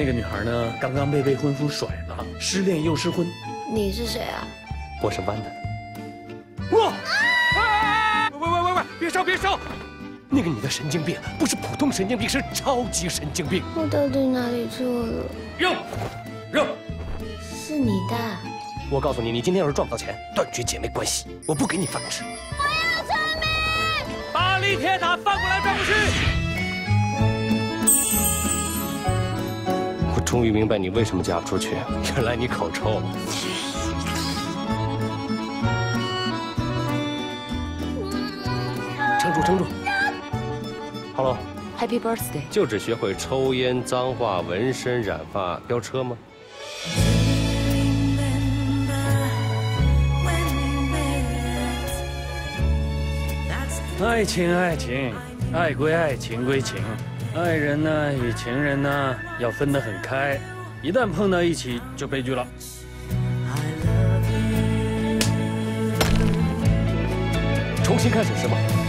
那个女孩呢，刚刚被未婚夫甩了，失恋又失婚。你是谁啊？我是弯的。我。喂，别烧！那个女的神经病，不是普通神经病，是超级神经病。我到底哪里错了？扔。是你的。我告诉你，你今天要是赚不到钱，断绝姐妹关系，我不给你饭吃。我要聪明。巴黎铁塔翻过来翻过去。 终于明白你为什么嫁不出去，原来你口臭。撑住！哈喽 ，Happy Birthday！ 就只学会抽烟、脏话、纹身、染发、飙车吗？爱情，爱归爱，情归情。 爱人呢，与情人呢，要分得很开，一旦碰到一起就悲剧了。重新开始是吗？